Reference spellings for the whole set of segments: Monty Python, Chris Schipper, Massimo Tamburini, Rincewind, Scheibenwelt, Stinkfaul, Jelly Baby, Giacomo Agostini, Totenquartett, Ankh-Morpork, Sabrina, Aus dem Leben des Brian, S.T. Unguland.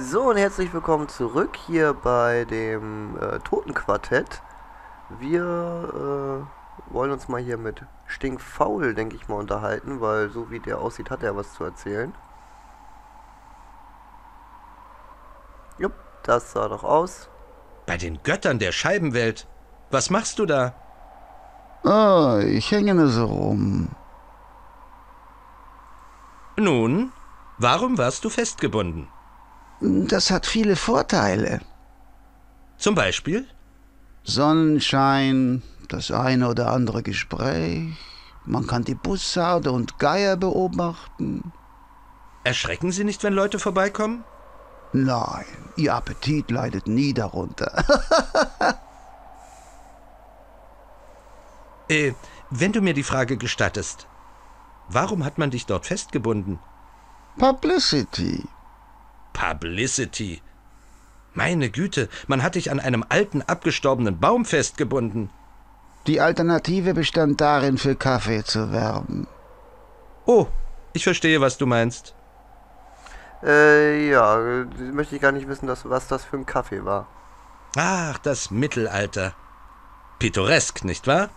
So, und herzlich willkommen zurück hier bei dem Totenquartett. Wir wollen uns mal hier mit Stinkfaul, denke ich mal, unterhalten, weil so wie der aussieht, hat er was zu erzählen. Jupp, das sah doch aus. Bei den Göttern der Scheibenwelt. Was machst du da? Oh, ich hänge nur so rum. Nun, warum warst du festgebunden? Das hat viele Vorteile. Zum Beispiel? Sonnenschein, das eine oder andere Gespräch. Man kann die Bussarde und Geier beobachten. Erschrecken Sie nicht, wenn Leute vorbeikommen? Nein, Ihr Appetit leidet nie darunter. Wenn du mir die Frage gestattest, warum hat man dich dort festgebunden? Publicity. Publicity. Meine Güte, man hat dich an einem alten, abgestorbenen Baum festgebunden. Die Alternative bestand darin, für Kaffee zu werben. Oh, ich verstehe, was du meinst. Ja, möchte ich gar nicht wissen, was das für ein Kaffee war. Ach, das Mittelalter. Pittoresk, nicht wahr?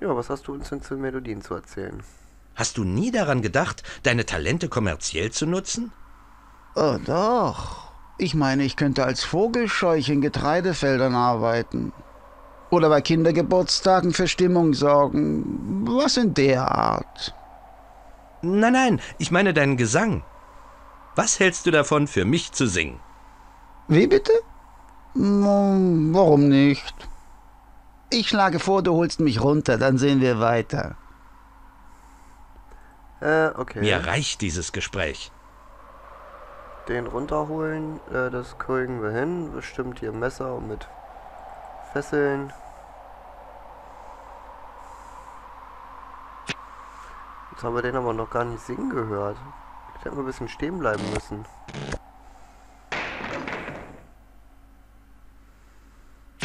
Ja, was hast du uns denn zu Melodien zu erzählen? Hast du nie daran gedacht, deine Talente kommerziell zu nutzen? Oh doch. Ich meine, ich könnte als Vogelscheuche in Getreidefeldern arbeiten. Oder bei Kindergeburtstagen für Stimmung sorgen. Was in der Art? Nein, nein, ich meine deinen Gesang. Was hältst du davon, für mich zu singen? Wie bitte? Warum nicht? Ich schlage vor, du holst mich runter, dann sehen wir weiter. Okay. Mir reicht dieses Gespräch. Den runterholen, das kriegen wir hin. Bestimmt hier Messer mit Fesseln. Jetzt haben wir den aber noch gar nicht singen gehört. Ich hätte mal ein bisschen stehen bleiben müssen.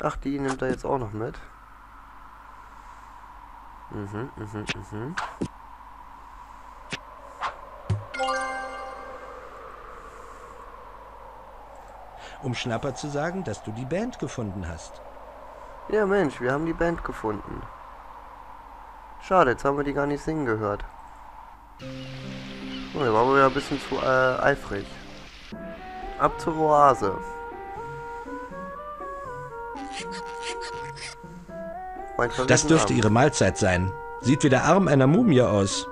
Ach, die nimmt er jetzt auch noch mit. Um Schnapper zu sagen, dass du die Band gefunden hast. Ja Mensch, wir haben die Band gefunden. Schade, jetzt haben wir die gar nicht singen gehört. Oh, da waren wir ja ein bisschen zu eifrig. Ab zur Oase. Das dürfte ihre Mahlzeit sein. Sieht wie der Arm einer Mumie aus.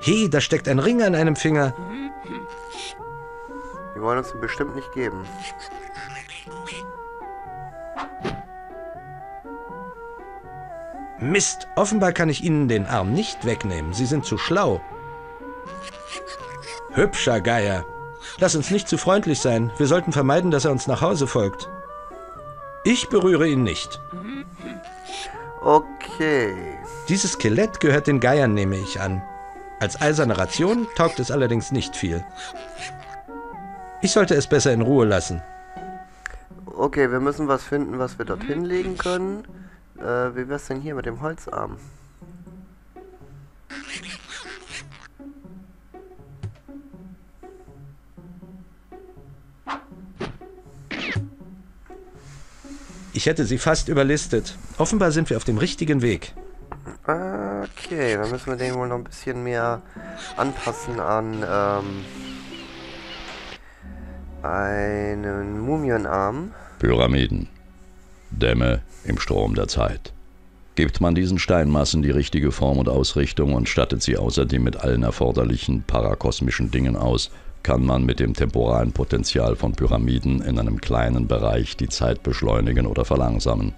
He, da steckt ein Ring an einem Finger. Die wollen uns bestimmt nicht geben. Mist, offenbar kann ich ihnen den Arm nicht wegnehmen. Sie sind zu schlau. Hübscher Geier. Lass uns nicht zu freundlich sein. Wir sollten vermeiden, dass er uns nach Hause folgt. Ich berühre ihn nicht. Okay. Dieses Skelett gehört den Geiern, nehme ich an. Als eiserne Ration taugt es allerdings nicht viel. Ich sollte es besser in Ruhe lassen. Okay, wir müssen was finden, was wir dort hinlegen können. Wie wär's denn hier mit dem Holzarm? Ich hätte sie fast überlistet. Offenbar sind wir auf dem richtigen Weg. Okay, dann müssen wir den wohl noch ein bisschen mehr anpassen an einen Mumienarm. Pyramiden. Dämme im Strom der Zeit. Gibt man diesen Steinmassen die richtige Form und Ausrichtung und stattet sie außerdem mit allen erforderlichen parakosmischen Dingen aus, kann man mit dem temporalen Potenzial von Pyramiden in einem kleinen Bereich die Zeit beschleunigen oder verlangsamen.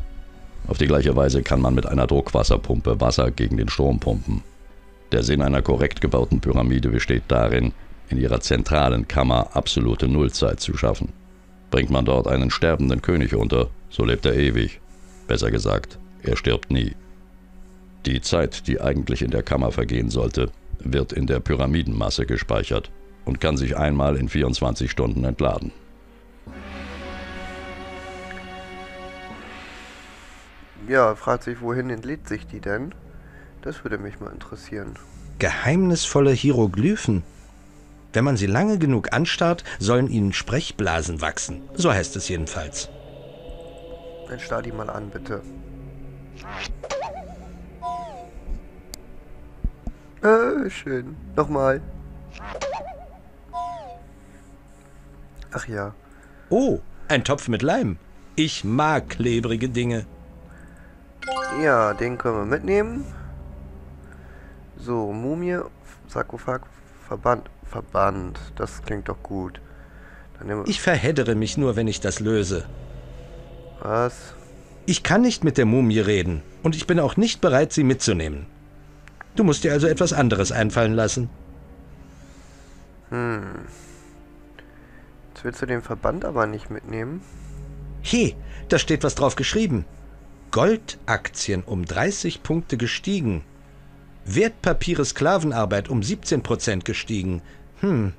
Auf die gleiche Weise kann man mit einer Druckwasserpumpe Wasser gegen den Strom pumpen. Der Sinn einer korrekt gebauten Pyramide besteht darin, in ihrer zentralen Kammer absolute Nullzeit zu schaffen. Bringt man dort einen sterbenden König unter, so lebt er ewig. Besser gesagt, er stirbt nie. Die Zeit, die eigentlich in der Kammer vergehen sollte, wird in der Pyramidenmasse gespeichert und kann sich einmal in 24 Stunden entladen. Ja, fragt sich, wohin entlädt sich die denn? Das würde mich mal interessieren. Geheimnisvolle Hieroglyphen. Wenn man sie lange genug anstarrt, sollen ihnen Sprechblasen wachsen. So heißt es jedenfalls. Dann starr die mal an, bitte. Schön. Nochmal. Ach ja. Oh, ein Topf mit Leim. Ich mag klebrige Dinge. Ja, den können wir mitnehmen. So, Mumie, Sarkophag, Verband. Verband, das klingt doch gut. Dann nehmen wir ich verheddere mich nur, wenn ich das löse. Was? Ich kann nicht mit der Mumie reden und ich bin auch nicht bereit, sie mitzunehmen. Du musst dir also etwas anderes einfallen lassen. Hm. Jetzt willst du den Verband aber nicht mitnehmen. He, da steht was drauf geschrieben. Goldaktien um 30 Punkte gestiegen. Wertpapiere Sklavenarbeit um 17% gestiegen. Hm.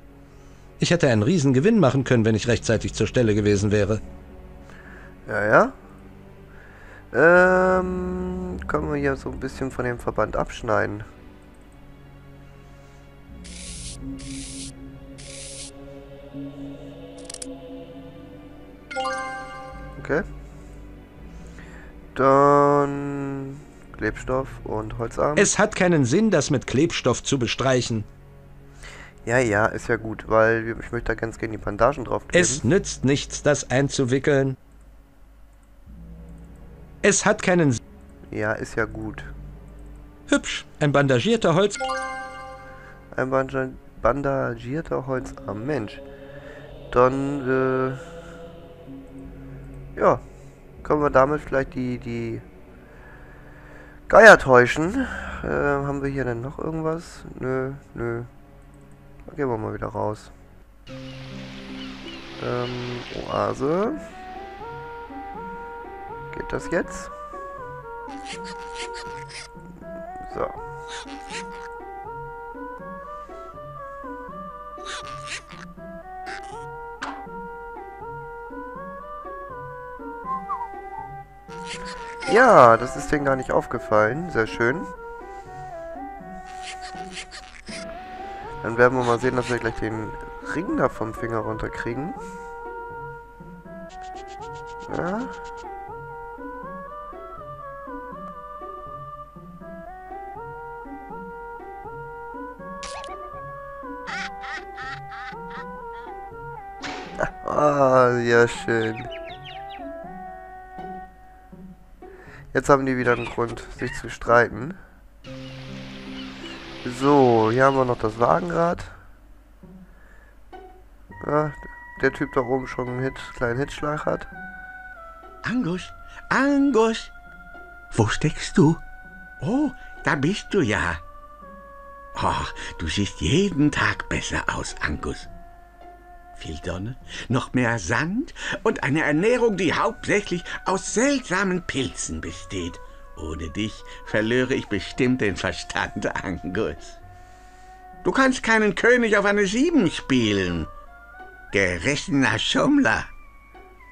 Ich hätte einen riesen Gewinn machen können, wenn ich rechtzeitig zur Stelle gewesen wäre. Ja, ja. Können wir ja so ein bisschen von dem Verband abschneiden. Okay. Dann... Klebstoff und Holzarm. Es hat keinen Sinn, das mit Klebstoff zu bestreichen. Ja, ja, ist ja gut, weil ich möchte da ganz gerne die Bandagen draufkleben. Es nützt nichts, das einzuwickeln. Es hat keinen Sinn. Ja, ist ja gut. Hübsch, ein bandagierter Holz... Ein bandagierter Holzarm, Mensch. Dann, ja, können wir damit vielleicht die Geier täuschen. Haben wir hier denn noch irgendwas? Nö, nö. Da gehen wir mal wieder raus. Oase. Geht das jetzt? So. Ja, das ist denen gar nicht aufgefallen. Sehr schön. Dann werden wir mal sehen, dass wir gleich den Ring da vom Finger runterkriegen. Ja. Ah, sehr schön. Jetzt haben die wieder einen Grund, sich zu streiten. So, hier haben wir noch das Wagenrad. Ja, der Typ da oben schon einen kleinen Hitschlag hat. Angus, Angus! Wo steckst du? Oh, da bist du ja. Oh, du siehst jeden Tag besser aus, Angus. Viel Sonne, noch mehr Sand und eine Ernährung, die hauptsächlich aus seltsamen Pilzen besteht. Ohne dich verlöre ich bestimmt den Verstand, Angus. Du kannst keinen König auf eine 7 spielen. Gerissener Schummler.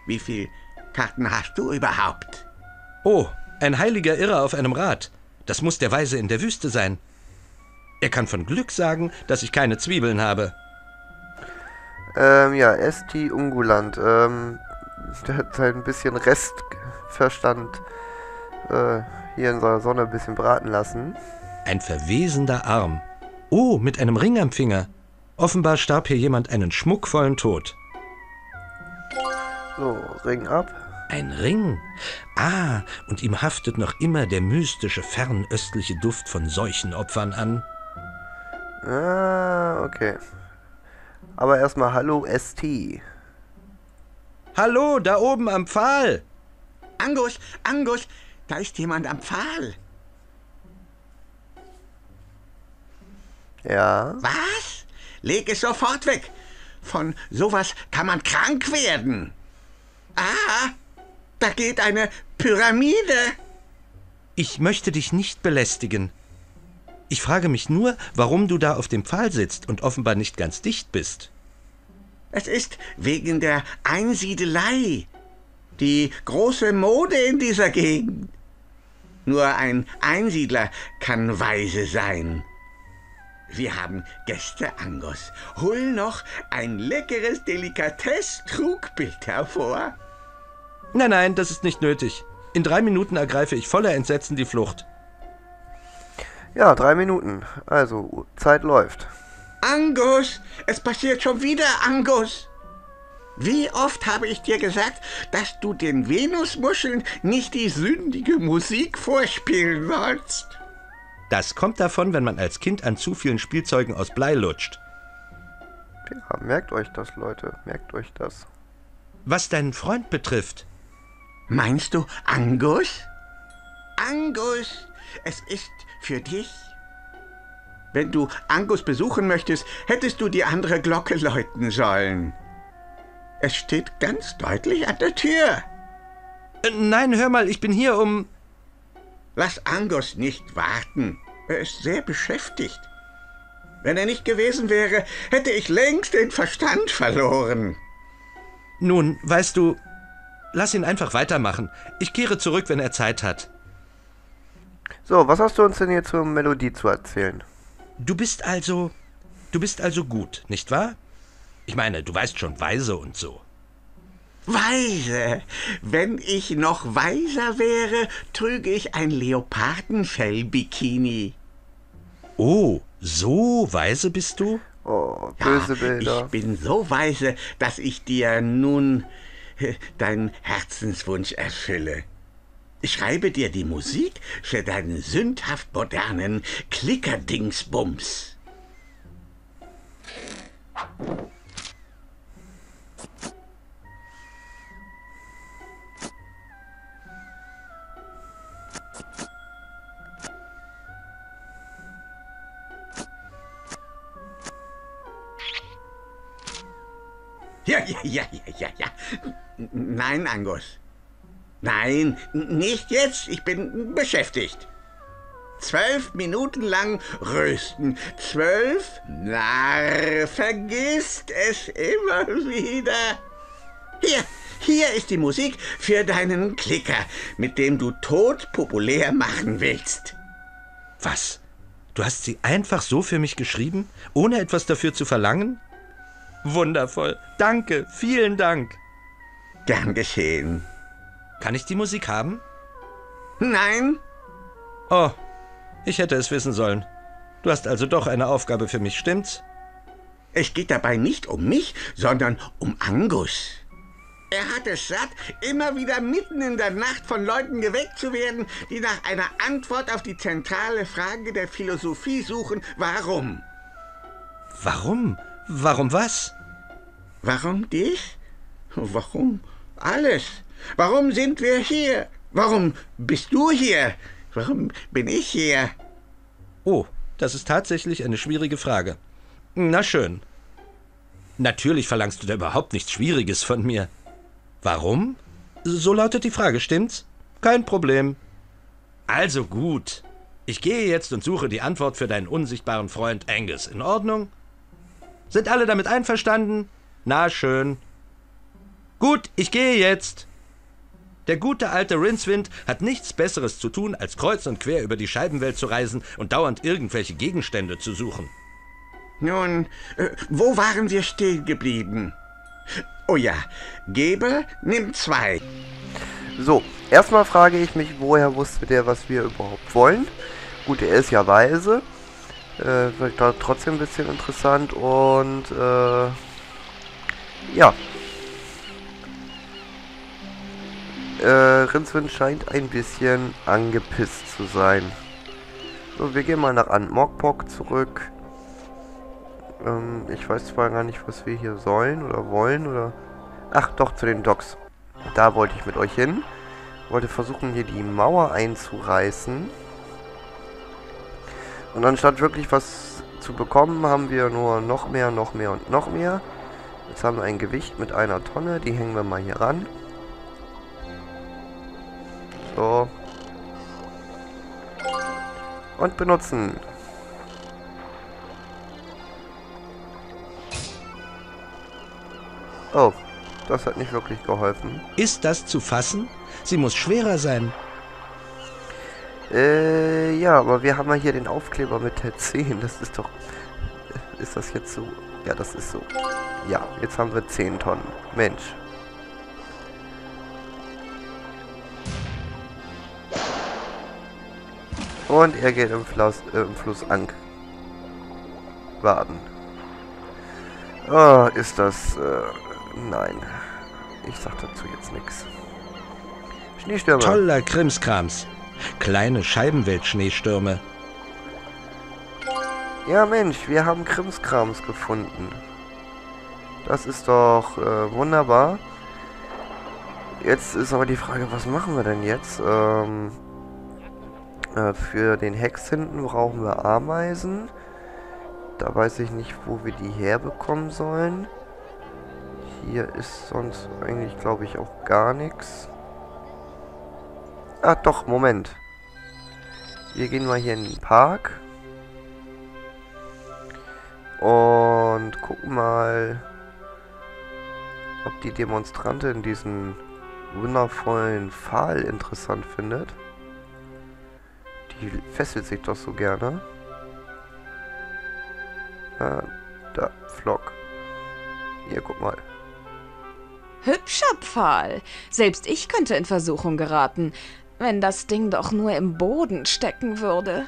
Wie viele Karten hast du überhaupt? Oh, ein heiliger Irrer auf einem Rad. Das muss der Weise in der Wüste sein. Er kann von Glück sagen, dass ich keine Zwiebeln habe. Ja, S.T. Unguland, der hat halt ein bisschen Restverstand hier in seiner Sonne ein bisschen braten lassen. Ein verwesender Arm. Oh, mit einem Ring am Finger. Offenbar starb hier jemand einen schmuckvollen Tod. So, Ring ab. Ein Ring? Ah, und ihm haftet noch immer der mystische, fernöstliche Duft von Seuchenopfern an. Ah, okay. Aber erstmal hallo ST. Hallo, da oben am Pfahl. Angus, Angus, da ist jemand am Pfahl. Ja. Was? Leg es sofort weg. Von sowas kann man krank werden. Ah, da geht eine Pyramide. Ich möchte dich nicht belästigen. Ich frage mich nur, warum du da auf dem Pfahl sitzt und offenbar nicht ganz dicht bist. Es ist wegen der Einsiedelei. Die große Mode in dieser Gegend. Nur ein Einsiedler kann weise sein. Wir haben Gäste Angus. Hol noch ein leckeres Delikatess-Trugbild hervor. Nein, nein, das ist nicht nötig. In 3 Minuten ergreife ich voller Entsetzen die Flucht. Ja, 3 Minuten. Also, Zeit läuft. Angus! Es passiert schon wieder, Angus! Wie oft habe ich dir gesagt, dass du den Venusmuscheln nicht die sündige Musik vorspielen sollst? Das kommt davon, wenn man als Kind an zu vielen Spielzeugen aus Blei lutscht. Ja, merkt euch das, Leute. Merkt euch das. Was deinen Freund betrifft. Meinst du Angus? Angus, es ist für dich. Wenn du Angus besuchen möchtest, hättest du die andere Glocke läuten sollen. Es steht ganz deutlich an der Tür. Nein, hör mal, ich bin hier, um... Lass Angus nicht warten. Er ist sehr beschäftigt. Wenn er nicht gewesen wäre, hätte ich längst den Verstand verloren. Nun, weißt du, lass ihn einfach weitermachen. Ich kehre zurück, wenn er Zeit hat. So, was hast du uns denn hier zur Melodie zu erzählen? Du bist also gut, nicht wahr? Ich meine, du weißt schon, weise und so. Weise! Wenn ich noch weiser wäre, trüge ich ein Leopardenfell-Bikini. Oh, so weise bist du? Oh, böse Bilder. Ich bin so weise, dass ich dir nun deinen Herzenswunsch erfülle. Ich schreibe dir die Musik für deinen sündhaft modernen Klickerdingsbums. Ja. Nein, Angus. Nein, nicht jetzt. Ich bin beschäftigt. 12 Minuten lang rösten. 12? Narr, vergisst es immer wieder. Hier ist die Musik für deinen Klicker, mit dem du tot populär machen willst. Was? Du hast sie einfach so für mich geschrieben, ohne etwas dafür zu verlangen? Wundervoll. Danke, vielen Dank. Gern geschehen. Kann ich die Musik haben? Nein. Oh, ich hätte es wissen sollen. Du hast also doch eine Aufgabe für mich, stimmt's? Es geht dabei nicht um mich, sondern um Angus. Er hat es satt, immer wieder mitten in der Nacht von Leuten geweckt zu werden, die nach einer Antwort auf die zentrale Frage der Philosophie suchen. Warum? Warum? Warum was? Warum dich? Warum alles? Warum sind wir hier? Warum bist du hier? Warum bin ich hier? Oh, das ist tatsächlich eine schwierige Frage. Na schön. Natürlich verlangst du da überhaupt nichts Schwieriges von mir. Warum? So lautet die Frage, stimmt's? Kein Problem. Also gut. Ich gehe jetzt und suche die Antwort für deinen unsichtbaren Freund Angus. In Ordnung? Sind alle damit einverstanden? Na schön. Gut, ich gehe jetzt. Der gute alte Rincewind hat nichts Besseres zu tun, als kreuz und quer über die Scheibenwelt zu reisen und dauernd irgendwelche Gegenstände zu suchen. Nun, wo waren wir stehen geblieben? Oh ja, Geber, nimm 2. So, erstmal frage ich mich, woher wusste der, was wir überhaupt wollen? Gut, er ist ja weise. Wird da trotzdem ein bisschen interessant und ja. Rincewind scheint ein bisschen angepisst zu sein. So, wir gehen mal nach Ankh-Morpork zurück. Ich weiß zwar gar nicht, was wir hier sollen oder wollen oder... Ach doch, zu den Docks. Da wollte ich mit euch hin. Wollte versuchen, hier die Mauer einzureißen. Und anstatt wirklich was zu bekommen, haben wir nur noch mehr. Jetzt haben wir ein Gewicht mit 1 Tonne. Die hängen wir mal hier ran. So. Und benutzen. Oh, das hat nicht wirklich geholfen. Ist das zu fassen? Sie muss schwerer sein. Ja, aber wir haben ja hier den Aufkleber mit der 10. Das ist doch Ist das jetzt so? Ja, das ist so. Ja, jetzt haben wir 10 Tonnen. Mensch. Und er geht im Fluss Ankh baden. Oh, ist das... nein. Ich sag dazu jetzt nichts. Schneestürme. Toller Krimskrams. Kleine Scheibenwelt-Schneestürme. Ja Mensch, wir haben Krimskrams gefunden. Das ist doch wunderbar. Jetzt ist aber die Frage, was machen wir denn jetzt? Für den Hex hinten brauchen wir Ameisen. Da weiß ich nicht, wo wir die herbekommen sollen. Hier ist sonst eigentlich, glaube ich, auch gar nichts. Ah, doch, Moment. Wir gehen mal hier in den Park. Und gucken mal, ob die Demonstrantin diesen wundervollen Pfahl interessant findet. Die fesselt sich doch so gerne. Da, Flock. Hier, guck mal. Hübscher Pfahl. Selbst ich könnte in Versuchung geraten, wenn das Ding doch nur im Boden stecken würde.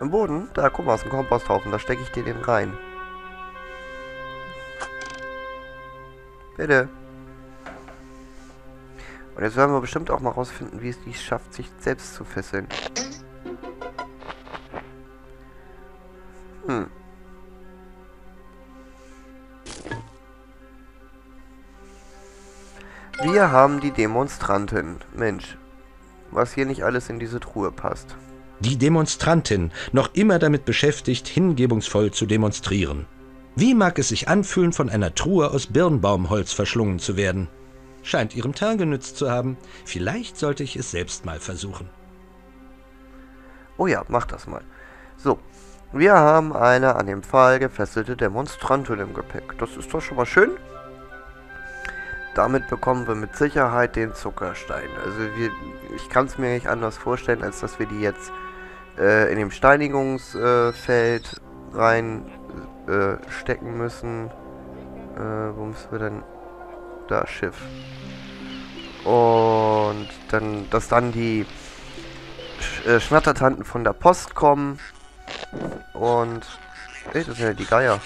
Im Boden? Da, guck mal, aus dem Komposthaufen. Da stecke ich dir den rein. Bitte. Und jetzt werden wir bestimmt auch mal rausfinden, wie es die schafft, sich selbst zu fesseln. Hm. Wir haben die Demonstrantin. Mensch, was hier nicht alles in diese Truhe passt. Die Demonstrantin, noch immer damit beschäftigt, hingebungsvoll zu demonstrieren. Wie mag es sich anfühlen, von einer Truhe aus Birnbaumholz verschlungen zu werden? Scheint ihrem Teil genützt zu haben. Vielleicht sollte ich es selbst mal versuchen. Oh ja, mach das mal. So, wir haben eine an dem Pfahl gefesselte Demonstrantin im Gepäck. Das ist doch schon mal schön. Damit bekommen wir mit Sicherheit den Zuckerstein. Also ich kann es mir nicht anders vorstellen, als dass wir die jetzt in dem Steinigungsfeld reinstecken müssen. Wo müssen wir denn... Da, Schiff. Und dann, dass dann die Schnattertanten von der Post kommen. Und... Ey, das sind ja die Geier.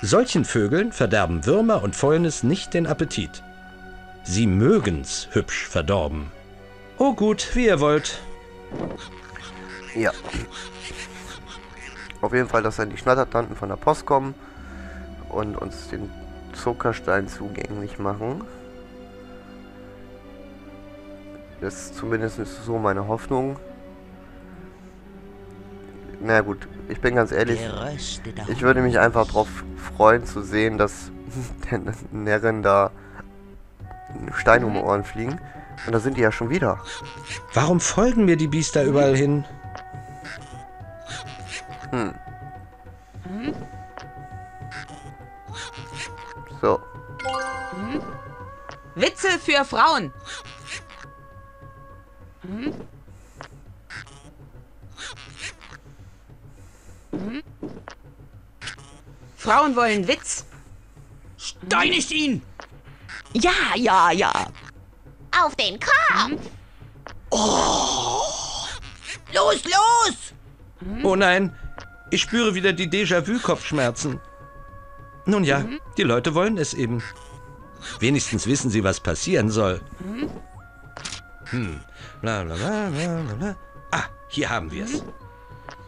Solchen Vögeln verderben Würmer und Fäulnis nicht den Appetit. Sie mögen's hübsch verdorben. Oh gut, wie ihr wollt. Ja. Auf jeden Fall, dass dann die Schnattertanten von der Post kommen und uns den Zuckerstein zugänglich machen. Das ist zumindest so meine Hoffnung. Na gut, ich bin ganz ehrlich, ich würde mich einfach darauf freuen zu sehen, dass der Nerren da Steine um die Ohren fliegen. Und da sind die ja schon wieder. Warum folgen mir die Biester überall hin? Hm. So. Hm? Witze für Frauen. Hm? Hm? Frauen wollen Witz. Steinigt ihn! Ja, ja, ja. Auf den Kopf! Oh. Los, los! Hm? Oh nein, ich spüre wieder die Déjà-vu-Kopfschmerzen. Nun ja, die Leute wollen es eben. Wenigstens wissen sie, was passieren soll. Hm. Bla, bla, bla, bla, bla. Ah, hier haben wir es.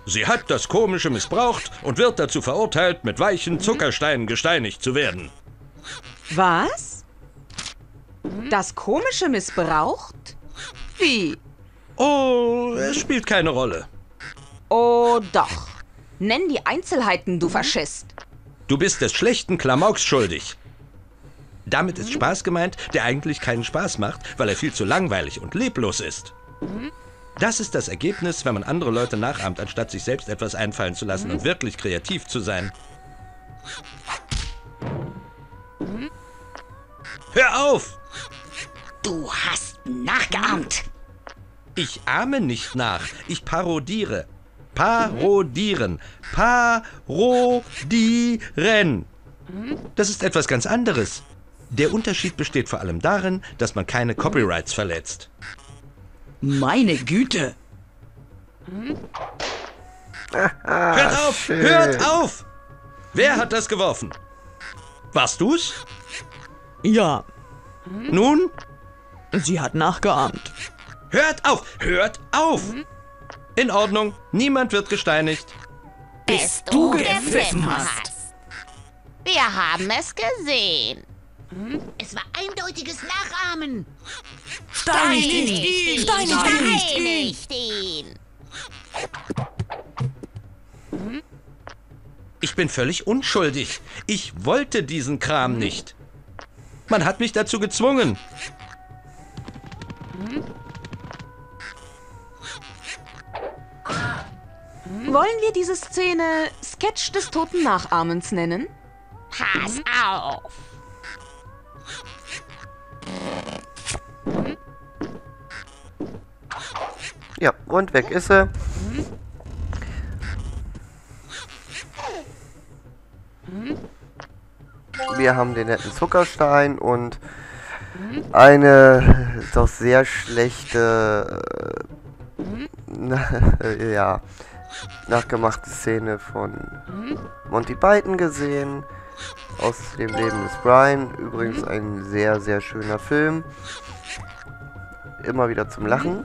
Sie hat das Komische missbraucht und wird dazu verurteilt, mit weichen Zuckersteinen gesteinigt zu werden. Was? Das Komische missbraucht? Wie? Oh, es spielt keine Rolle. Oh doch. Nenn die Einzelheiten, du Faschist. Du bist des schlechten Klamauks schuldig. Damit ist Spaß gemeint, der eigentlich keinen Spaß macht, weil er viel zu langweilig und leblos ist. Das ist das Ergebnis, wenn man andere Leute nachahmt, anstatt sich selbst etwas einfallen zu lassen und wirklich kreativ zu sein. Hör auf! Du hast nachgeahmt! Ich ahme nicht nach, ich parodiere. Parodieren. Parodieren. Das ist etwas ganz anderes. Der Unterschied besteht vor allem darin, dass man keine Copyrights verletzt. Meine Güte! Hört auf! Hört auf! Wer hat das geworfen? Warst du's? Ja. Nun? Sie hat nachgeahmt. Hört auf! Hört auf! In Ordnung, niemand wird gesteinigt. Bis du gepfiffen hast. Wir haben es gesehen. Es war eindeutiges Nachahmen. Steinigt ihn! Steinigt ihn! Ich bin völlig unschuldig. Ich wollte diesen Kram nicht. Man hat mich dazu gezwungen. Wollen wir diese Szene Sketch des toten Nachahmens nennen? Pass auf! Ja, und weg ist er. Wir haben den netten Zuckerstein und eine doch sehr schlechte ja, nachgemachte Szene von Monty Python gesehen. Aus dem Leben des Brian. Übrigens ein sehr, sehr schöner Film. Immer wieder zum Lachen.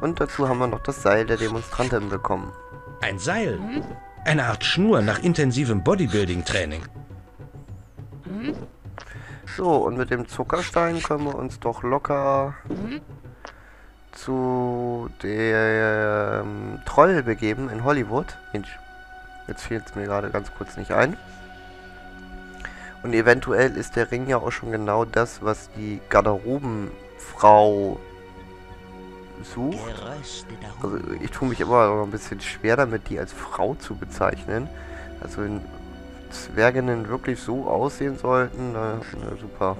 Und dazu haben wir noch das Seil der Demonstrantin bekommen. Ein Seil? Eine Art Schnur nach intensivem Bodybuilding-Training. So, und mit dem Zuckerstein können wir uns doch locker zu dem Troll begeben in Hollywood. Mensch, jetzt fiel es mir gerade ganz kurz nicht ein. Und eventuell ist der Ring ja auch schon genau das, was die Garderobenfrau sucht. Also ich tue mich immer noch ein bisschen schwer damit, die als Frau zu bezeichnen. Also wenn Zwerginnen wirklich so aussehen sollten, na super.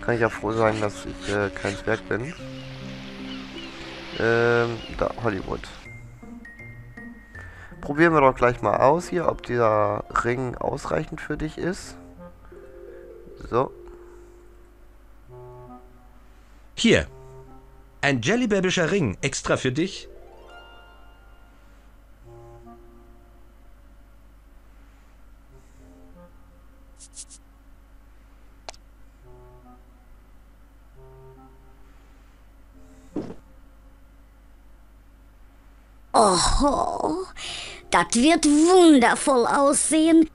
Kann ich ja froh sein, dass ich kein Zwerg bin. Da, Hollywood. Probieren wir doch gleich mal aus hier, ob dieser Ring ausreichend für dich ist. So. Hier. Ein jellybabyscher Ring, extra für dich. Oho, das wird wundervoll aussehen.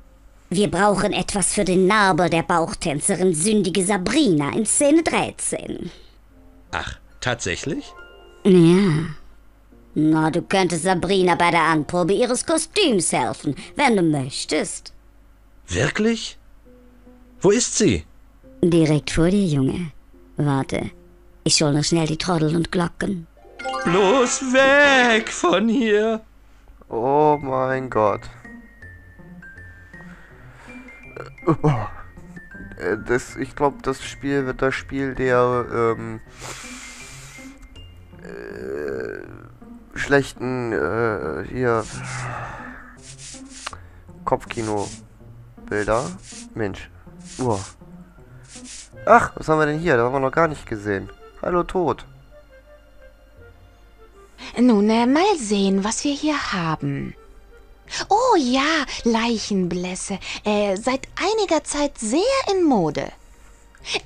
Wir brauchen etwas für den Nabel der Bauchtänzerin Sündige Sabrina in Szene 13. Ach, tatsächlich? Ja. Na, du könntest Sabrina bei der Anprobe ihres Kostüms helfen, wenn du möchtest. Wirklich? Wo ist sie? Direkt vor dir, Junge. Warte, ich hol noch schnell die Trottel und Glocken. Bloß weg von hier! Oh mein Gott. Das, ich glaube, das Spiel wird das Spiel der schlechten hier Kopfkino-Bilder. Mensch. Ach, was haben wir denn hier? Das haben wir noch gar nicht gesehen. Hallo Tod. Nun, mal sehen, was wir hier haben. Oh ja, Leichenblässe. Seit einiger Zeit sehr in Mode.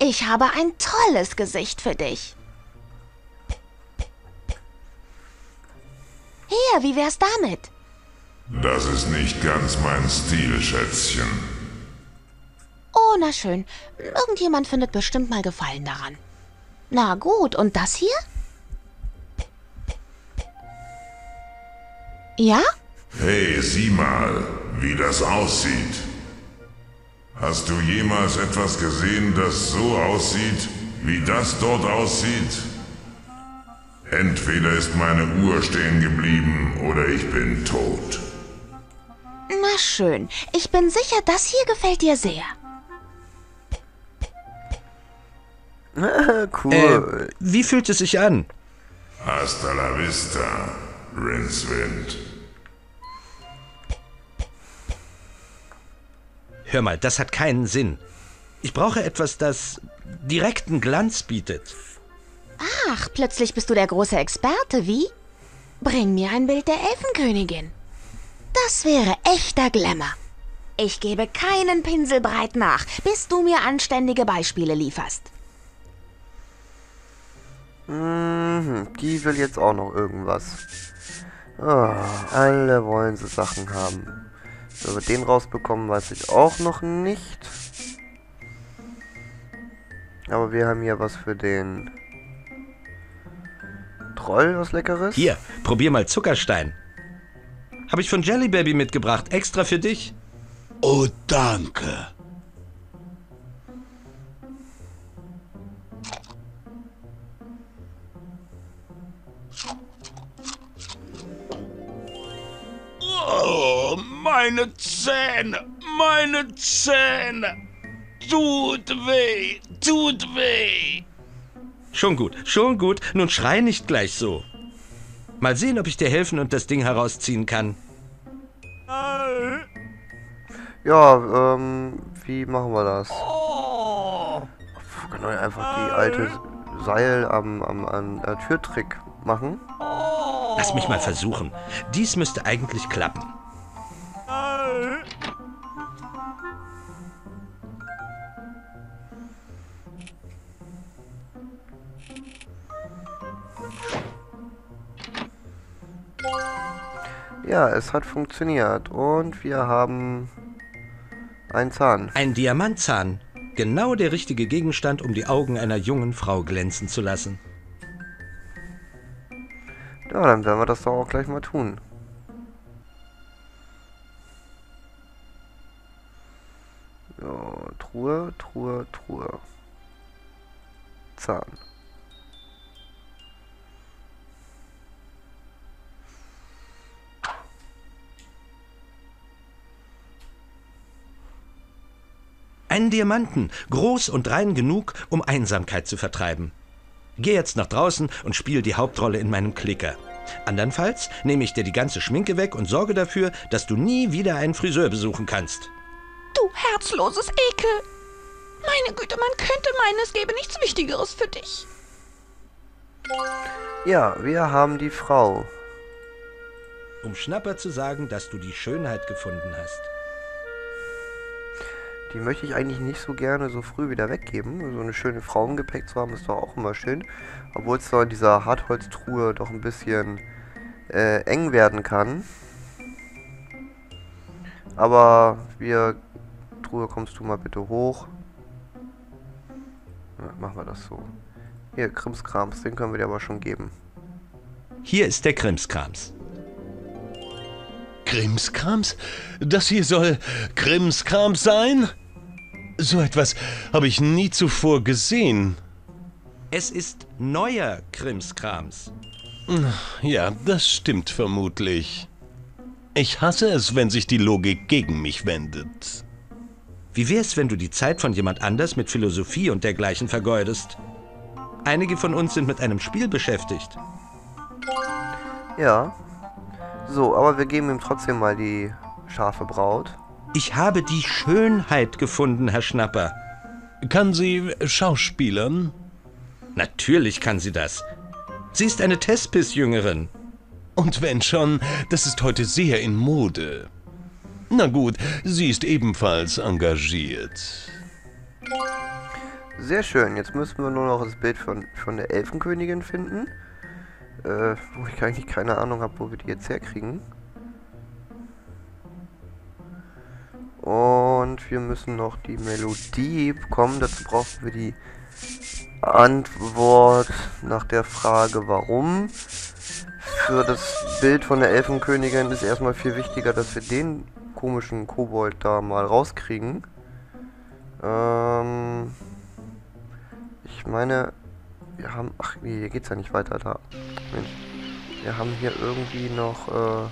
Ich habe ein tolles Gesicht für dich. Hier, wie wär's damit? Das ist nicht ganz mein Stil, Schätzchen. Oh, na schön. Irgendjemand findet bestimmt mal Gefallen daran. Na gut, und das hier? Ja? Hey, sieh mal, wie das aussieht. Hast du jemals etwas gesehen, das so aussieht, wie das dort aussieht? Entweder ist meine Uhr stehen geblieben oder ich bin tot. Na schön, ich bin sicher, das hier gefällt dir sehr. Cool. Wie fühlt es sich an? Hasta la vista, Rincewind. Hör mal, das hat keinen Sinn. Ich brauche etwas, das direkten Glanz bietet. Ach, plötzlich bist du der große Experte, wie? Bring mir ein Bild der Elfenkönigin. Das wäre echter Glamour. Ich gebe keinen Pinselbreit nach, bis du mir anständige Beispiele lieferst. Die will jetzt auch noch irgendwas. Oh, alle wollen so Sachen haben. So, den rausbekommen weiß ich auch noch nicht. Aber wir haben hier was für den Troll, was Leckeres. Hier, probier mal Zuckerstein. Habe ich von Jelly Baby mitgebracht, extra für dich. Oh, danke. Oh, meine Zähne, meine Zähne. Tut weh, tut weh. Schon gut, schon gut. Nun schrei nicht gleich so. Mal sehen, ob ich dir helfen und das Ding herausziehen kann. Ja, wie machen wir das? Oh. Wir können einfach die alte Seil an der Türtrick machen. Lass mich mal versuchen. Dies müsste eigentlich klappen. Ja, es hat funktioniert und wir haben einen Zahn. Ein Diamantzahn. Genau der richtige Gegenstand, um die Augen einer jungen Frau glänzen zu lassen. Ja, dann werden wir das doch auch gleich mal tun. So, Truhe, Truhe, Truhe. Zahn. Einen Diamanten, groß und rein genug, um Einsamkeit zu vertreiben. Geh jetzt nach draußen und spiel die Hauptrolle in meinem Klicker. Andernfalls nehme ich dir die ganze Schminke weg und sorge dafür, dass du nie wieder einen Friseur besuchen kannst. Du herzloses Ekel! Meine Güte, man könnte meinen, es gäbe nichts Wichtigeres für dich. Ja, wir haben die Frau. Um Schnapper zu sagen, dass du die Schönheit gefunden hast. Die möchte ich eigentlich nicht so gerne so früh wieder weggeben. So eine schöne Frau im Gepäck zu haben, ist doch auch immer schön. Obwohl es da in dieser Hartholztruhe doch ein bisschen eng werden kann. Aber wir... Truhe, kommst du mal bitte hoch. Ja, machen wir das so. Hier, Krimskrams, den können wir dir aber schon geben. Hier ist der Krimskrams. Krimskrams? Das hier soll Krimskrams sein? So etwas habe ich nie zuvor gesehen. Es ist neuer Krimskrams. Ja, das stimmt vermutlich. Ich hasse es, wenn sich die Logik gegen mich wendet. Wie wär's, wenn du die Zeit von jemand anders mit Philosophie und dergleichen vergeudest? Einige von uns sind mit einem Spiel beschäftigt. Ja. So, aber wir geben ihm trotzdem mal die scharfe Braut. Ich habe die Schönheit gefunden, Herr Schnapper. Kann sie schauspielern? Natürlich kann sie das. Sie ist eine Thespis-Jüngerin. Und wenn schon, das ist heute sehr in Mode. Na gut, sie ist ebenfalls engagiert. Sehr schön, jetzt müssen wir nur noch das Bild von der Elfenkönigin finden. Wo ich eigentlich keine Ahnung habe, wo wir die jetzt herkriegen. Und wir müssen noch die Melodie bekommen. Dazu brauchen wir die Antwort nach der Frage, warum. Für das Bild von der Elfenkönigin ist erstmal viel wichtiger, dass wir den komischen Kobold da mal rauskriegen. Ich meine... Wir haben... Ach nee, hier geht's ja nicht weiter da. Mensch. Wir haben hier irgendwie noch, haben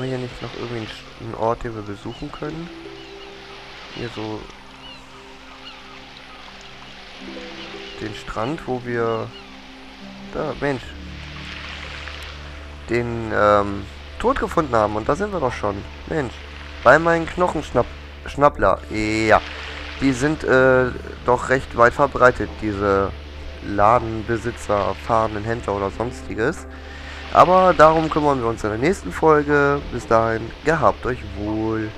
wir hier nicht noch irgendwie einen Ort, den wir besuchen können? Hier so... Den Strand, wo wir... Da, Mensch. Den, Tod gefunden haben. Und da sind wir doch schon. Mensch. Bei meinen Knochenschnapp... Schnappler, ja. Die sind doch recht weit verbreitet, diese Ladenbesitzer, fahrenden Händler oder sonstiges. Aber darum kümmern wir uns in der nächsten Folge. Bis dahin, gehabt euch wohl.